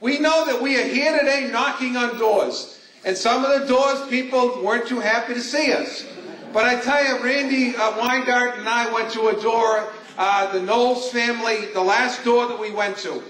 We know that we are here today knocking on doors. And some of the doors, people weren't too happy to see us. But I tell you, Randy Weingart and I went to a door, the Knowles family, the last door that we went to.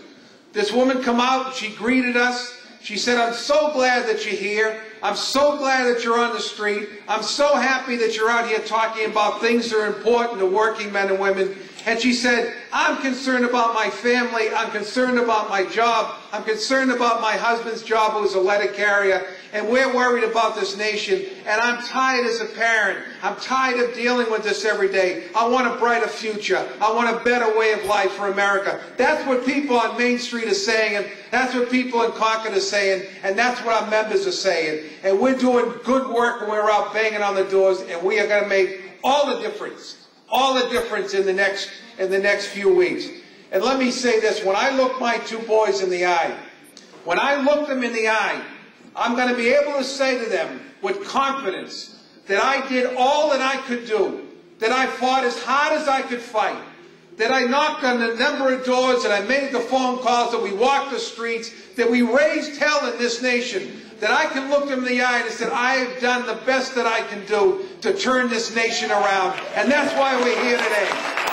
This woman come out and she greeted us. She said, "I'm so glad that you're here. I'm so glad that you're on the street. I'm so happy that you're out here talking about things that are important to working men and women." And she said, "I'm concerned about my family. I'm concerned about my job. I'm concerned about my husband's job, who's a letter carrier. And we're worried about this nation. And I'm tired as a parent. I'm tired of dealing with this every day. I want a brighter future. I want a better way of life for America." That's what people on Main Street are saying. And that's what people in Concord are saying. And that's what our members are saying. And we're doing good work when we're out banging on the doors. And we are going to make all the difference. All the difference in the next few weeks. And let me say this, when I look my two boys in the eye, when I look them in the eye, I'm going to be able to say to them with confidence that I did all that I could do, that I fought as hard as I could fight, that I knocked on the number of doors, that I made the phone calls, that we walked the streets, that we raised hell in this nation, that I can look them in the eye and say, I have done the best that I can do to turn this nation around. And that's why we're here today.